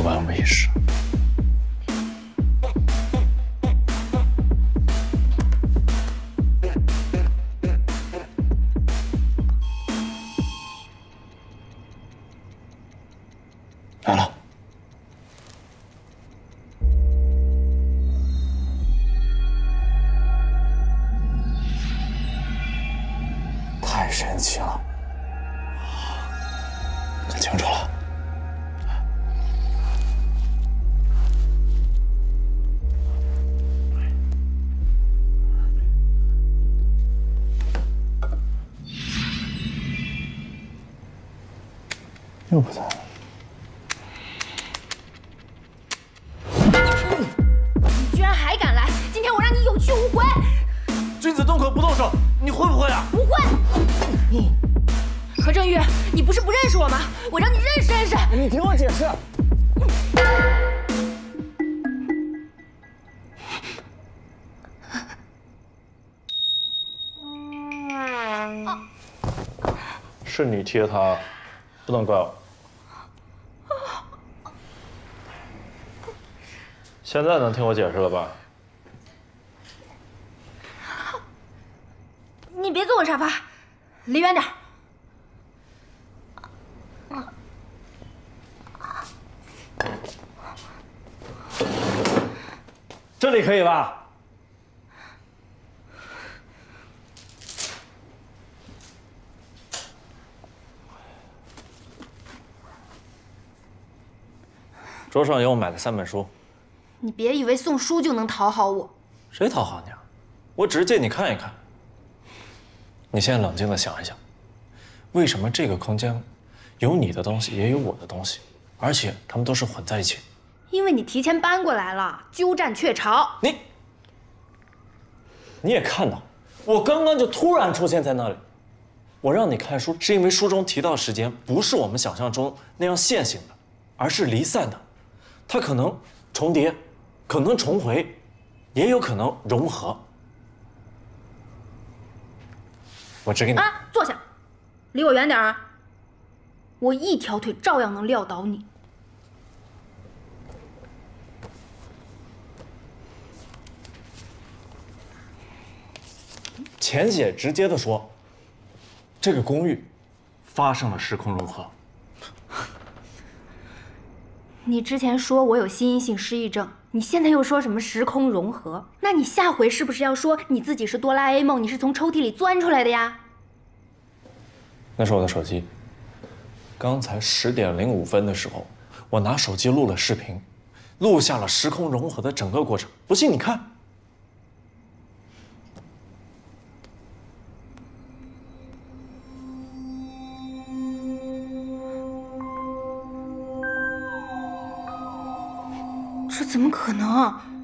撤完为止。 神奇了，看清楚了。又不在了。 何正玉，你不是不认识我吗？我让你认识认识。你听我解释。是你踢的他，不能怪我。现在能听我解释了吧？你别坐我沙发，离远点。 这里可以吧？桌上有我买的3本书。你别以为送书就能讨好我。谁讨好你啊？我只是借你看一看。你现在冷静的想一想，为什么这个空间有你的东西，也有我的东西，而且它们都是混在一起？ 因为你提前搬过来了，鸠占鹊巢。你也看到，我刚刚就突然出现在那里。我让你看书，是因为书中提到的时间不是我们想象中那样线性的，而是离散的。它可能重叠，可能重回，也有可能融合。我指给你啊，坐下，离我远点啊！我一条腿照样能撂倒你。 浅显直接的说，这个公寓发生了时空融合。你之前说我有心因性失忆症，你现在又说什么时空融合？那你下回是不是要说你自己是哆啦 A 梦，你是从抽屉里钻出来的呀？那是我的手机。刚才10:05的时候，我拿手机录了视频，录下了时空融合的整个过程。不信你看。 怎么可能？